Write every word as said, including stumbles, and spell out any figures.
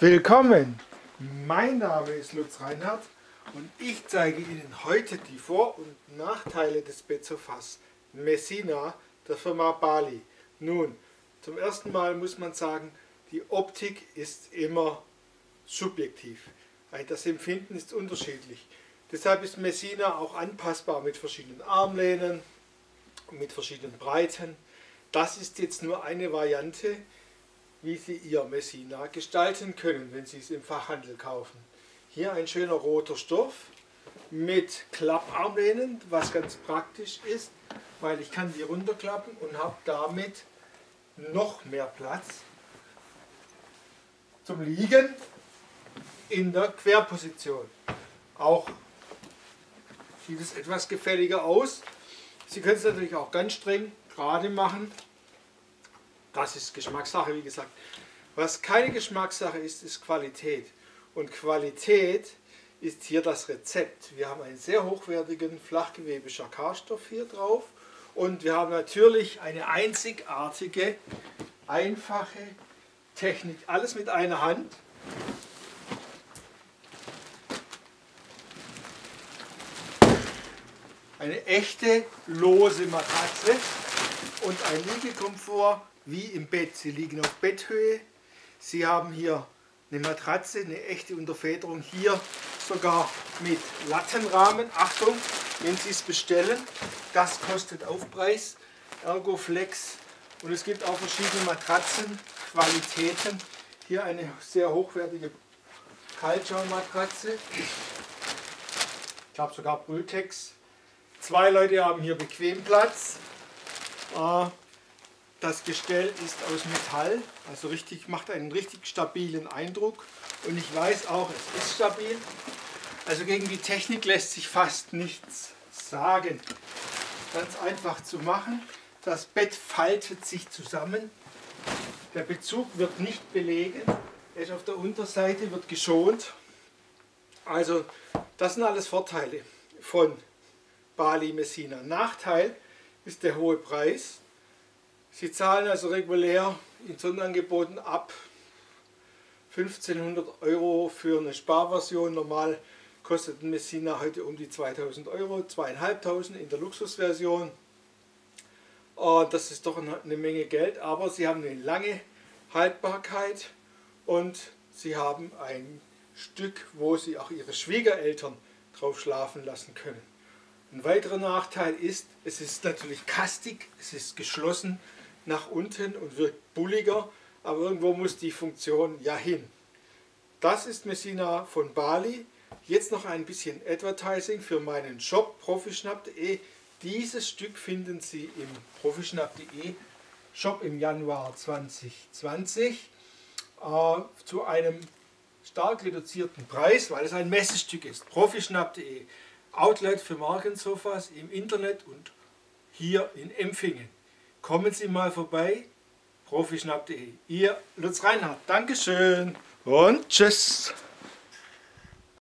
Willkommen! Mein Name ist Lutz Reinhardt und ich zeige Ihnen heute die Vor- und Nachteile des Bezofass Messina der Firma Bali. Nun, zum ersten Mal muss man sagen, die Optik ist immer subjektiv. Das Empfinden ist unterschiedlich. Deshalb ist Messina auch anpassbar mit verschiedenen Armlehnen, mit verschiedenen Breiten. Das ist jetzt nur eine Variante, wie Sie Ihr Messina gestalten können, wenn Sie es im Fachhandel kaufen. Hier ein schöner roter Stoff mit Klapparmlehnen, was ganz praktisch ist, weil ich kann die runterklappen und habe damit noch mehr Platz zum Liegen in der Querposition. Auch sieht es etwas gefälliger aus. Sie können es natürlich auch ganz streng gerade machen. Das ist Geschmackssache, wie gesagt. Was keine Geschmackssache ist, ist Qualität. Und Qualität ist hier das Rezept. Wir haben einen sehr hochwertigen Flachgewebe-Schakarstoff hier drauf. Und wir haben natürlich eine einzigartige, einfache Technik. Alles mit einer Hand. Eine echte, lose Matratze und ein Liegekomfort wie im Bett. Sie liegen auf Betthöhe. Sie haben hier eine Matratze, eine echte Unterfederung, hier sogar mit Lattenrahmen. Achtung, wenn Sie es bestellen, das kostet Aufpreis, Ergoflex. Und es gibt auch verschiedene Matratzenqualitäten. Hier eine sehr hochwertige Kaltschaummatratze. Ich glaube sogar Brütex. Zwei Leute haben hier bequem Platz. Das Gestell ist aus Metall, also richtig, macht einen richtig stabilen Eindruck. Und ich weiß auch, es ist stabil. Also gegen die Technik lässt sich fast nichts sagen. Ganz einfach zu machen. Das Bett faltet sich zusammen. Der Bezug wird nicht belegen. Er ist auf der Unterseite, wird geschont. Also das sind alles Vorteile von Bali Messina. Nachteil ist der hohe Preis. Sie zahlen also regulär in Sonderangeboten ab fünfzehnhundert Euro für eine Sparversion. Normal kostet ein Messina heute um die zweitausend Euro, zweitausendfünfhundert in der Luxusversion. Das ist doch eine Menge Geld, aber sie haben eine lange Haltbarkeit und sie haben ein Stück, wo sie auch ihre Schwiegereltern drauf schlafen lassen können. Ein weiterer Nachteil ist, es ist natürlich kastig, es ist geschlossen nach unten und wirkt bulliger, aber irgendwo muss die Funktion ja hin. Das ist Messina von Bali. Jetzt noch ein bisschen Advertising für meinen Shop profischnapp punkt de. Dieses Stück finden Sie im profischnapp punkt de Shop im Januar zwanzig zwanzig äh, zu einem stark reduzierten Preis, weil es ein Messestück ist. profischnapp punkt de. Outlet für Markensofas im Internet und hier in Empfingen. Kommen Sie mal vorbei, profischnapp punkt de. Ihr Lutz Reinhardt. Dankeschön und tschüss.